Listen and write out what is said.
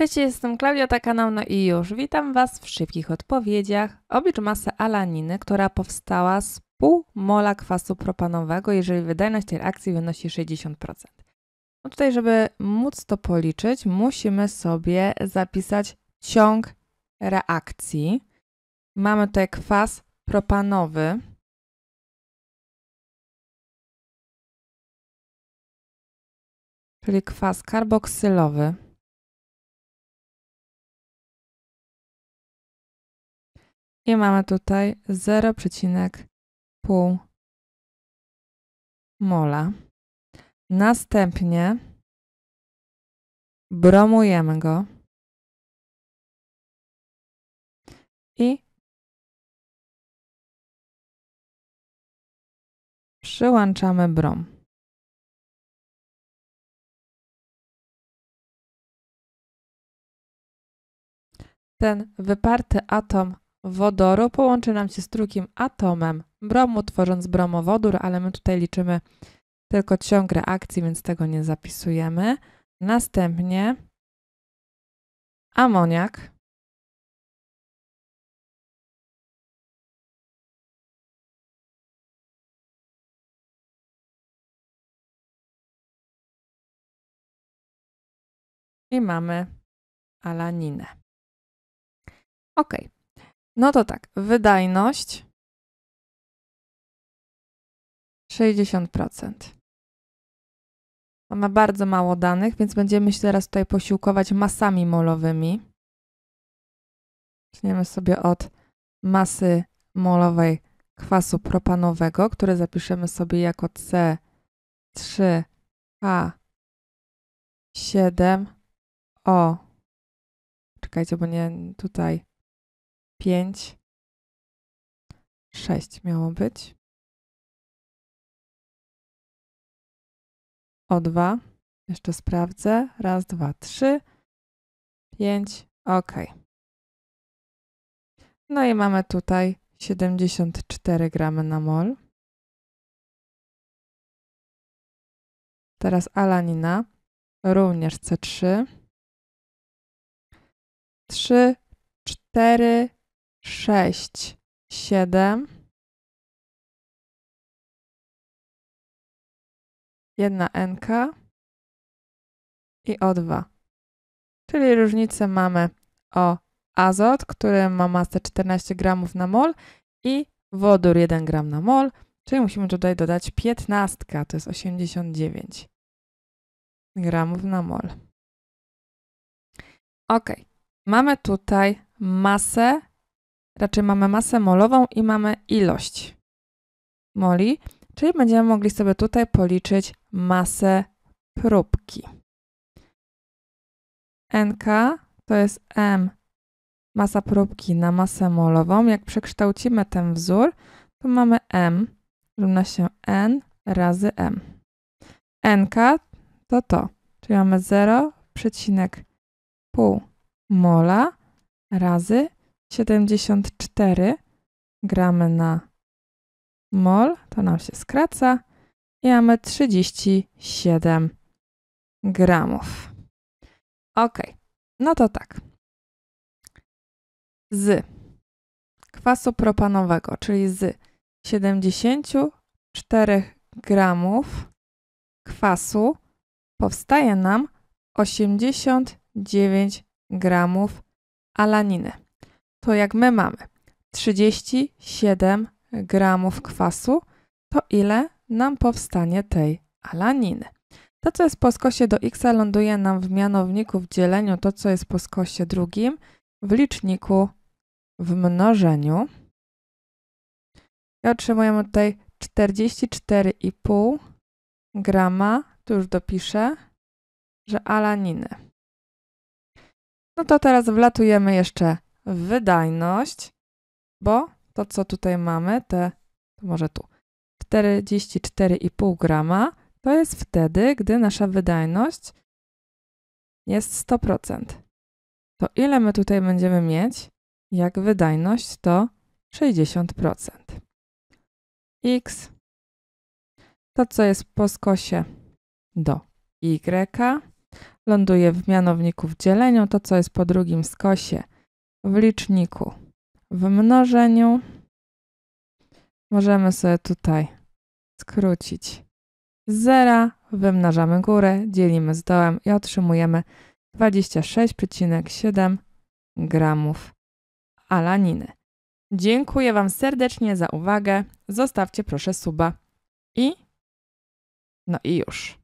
Cześć, jestem Klaudia, to kanał No i już. Witam Was w szybkich odpowiedziach. Oblicz masę alaniny, która powstała z pół mola kwasu propanowego, jeżeli wydajność tej reakcji wynosi 60%. No tutaj, żeby móc to policzyć, musimy sobie zapisać ciąg reakcji. Mamy tutaj kwas propanowy. Czyli kwas karboksylowy. I mamy tutaj 0,5 mola. Następnie bromujemy go i przyłączamy brom. Ten wyparty atom wodoru połączy nam się z drugim atomem bromu, tworząc bromowodór, ale my tutaj liczymy tylko ciąg reakcji, więc tego nie zapisujemy. Następnie amoniak. I mamy alaninę. Ok, no to tak, wydajność 60%. Mamy bardzo mało danych, więc będziemy się teraz tutaj posiłkować masami molowymi. Zaczniemy sobie od masy molowej kwasu propanowego, który zapiszemy sobie jako C3H7O. Czekajcie, bo nie tutaj. 5, 6 miało być. O2. Jeszcze sprawdzę. Raz, dwa, trzy, 5. Ok. No i mamy tutaj 74 gramy na mol. Teraz alanina. Również C3. 3, 4, 6, 7, 1 NK i O2. Czyli różnicę mamy o azot, który ma masę 14 gramów na mol i wodór 1 gram na mol, czyli musimy tutaj dodać 15, to jest 89 gramów na mol. Ok, mamy tutaj masę, raczej mamy masę molową i mamy ilość moli, czyli będziemy mogli sobie tutaj policzyć masę próbki. NK to jest M, masa próbki na masę molową. Jak przekształcimy ten wzór, to mamy M równa się N razy M. NK to to, czyli mamy 0,5 mola razy 74 gramy na mol, to nam się skraca i mamy 37 gramów. Ok, no to tak. Z kwasu propanowego, czyli z 74 gramów kwasu powstaje nam 89 gramów alaniny. To jak my mamy 37 gramów kwasu, to ile nam powstanie tej alaniny? To, co jest po skosie do x, ląduje nam w mianowniku w dzieleniu, to, co jest po skosie drugim, w liczniku w mnożeniu. I otrzymujemy tutaj 44,5 grama, tu już dopiszę, że alaniny. No to teraz wlatujemy jeszcze w wydajność, bo to, co tutaj mamy, to może tu, 44,5 grama, to jest wtedy, gdy nasza wydajność jest 100%. To ile my tutaj będziemy mieć, jak wydajność to 60%. X to, co jest po skosie do Y, ląduje w mianowniku w dzieleniu, to co jest po drugim skosie, w liczniku w mnożeniu. Możemy sobie tutaj skrócić z zera, wymnażamy górę, dzielimy z dołem i otrzymujemy 26,7 gramów alaniny. Dziękuję Wam serdecznie za uwagę. Zostawcie proszę suba i no i już.